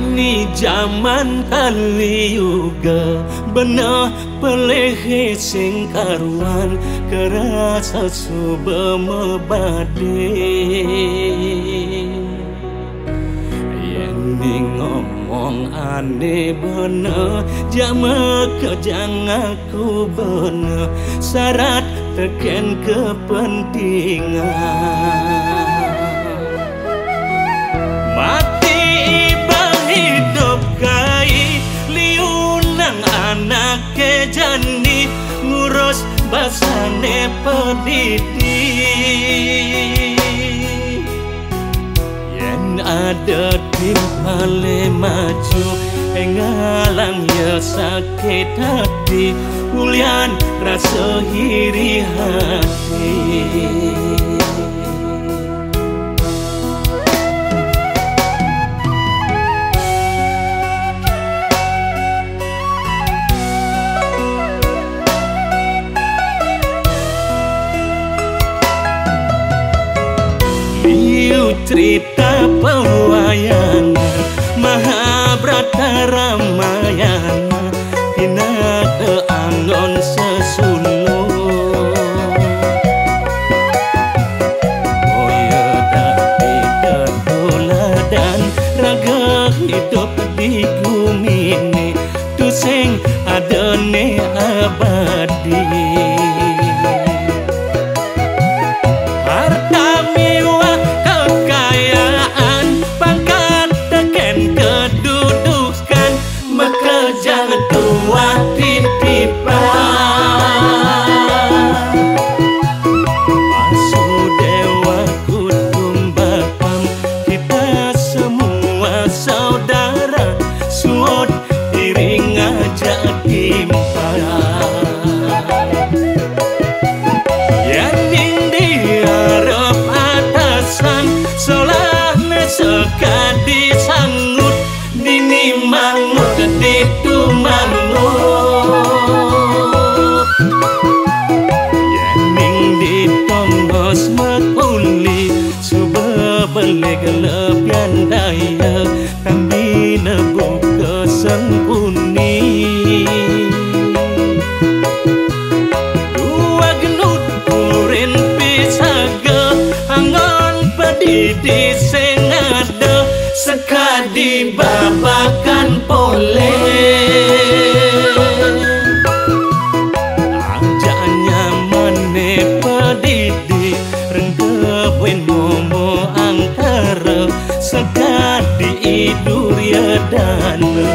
ini jaman kaliyuga, bena pelehe sing karuan kerasa suba mebade. Ini ngomong aneh bener, jamak jangan ku bener, syarat teken kepentingan. Mati iba hidup kai liunang anak kejani ngurus basane pedidi. Yen ada di male maju engalang ya sakit hati ulian rasa hiri hati. Cerita pewayangan Mahabharata Ramayana hina keanggon sesuluh koyo dadi ketuladan raga hidup di bumi ini tusing adone abadi. Lepian daya kami nebuk kesempuni dua genut purin pisaga angon pedidi sengada sekadi babakan pole ajanya mene pedidi rengkepin momo segar diidur ya dana.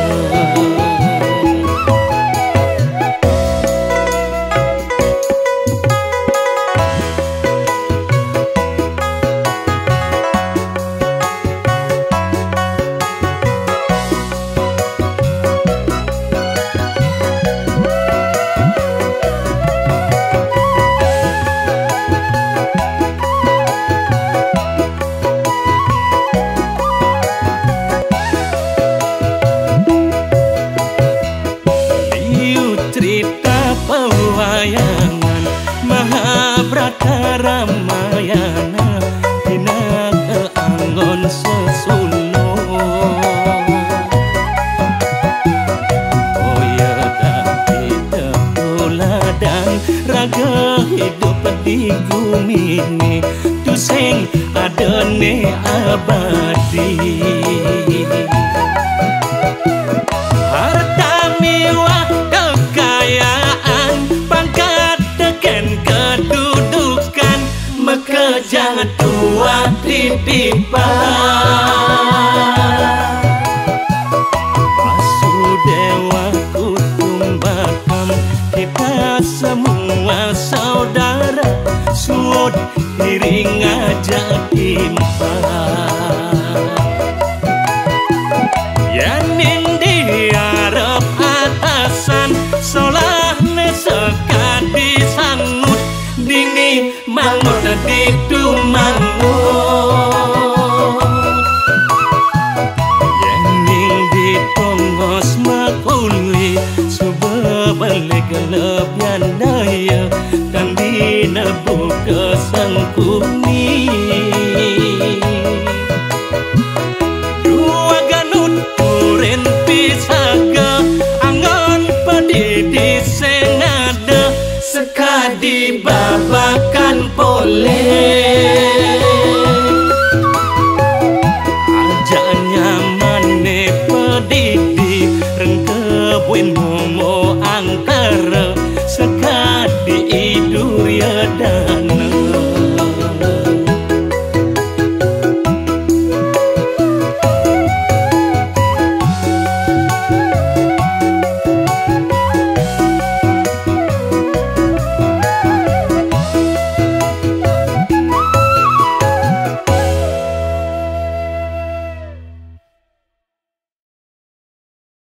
Mahabharata Ramayana hina keanggon sesuluh koyo dadi tetuladan raga hidup di bumi ini tusing adone abadi. Jangan tua titipa pasu dewa kutumbakam kita semua saudara suot hiring ajak timpa yanin diarep atasan solah sekadi sangut dini mangut di balik lepian daya kan di nebuk kesangku.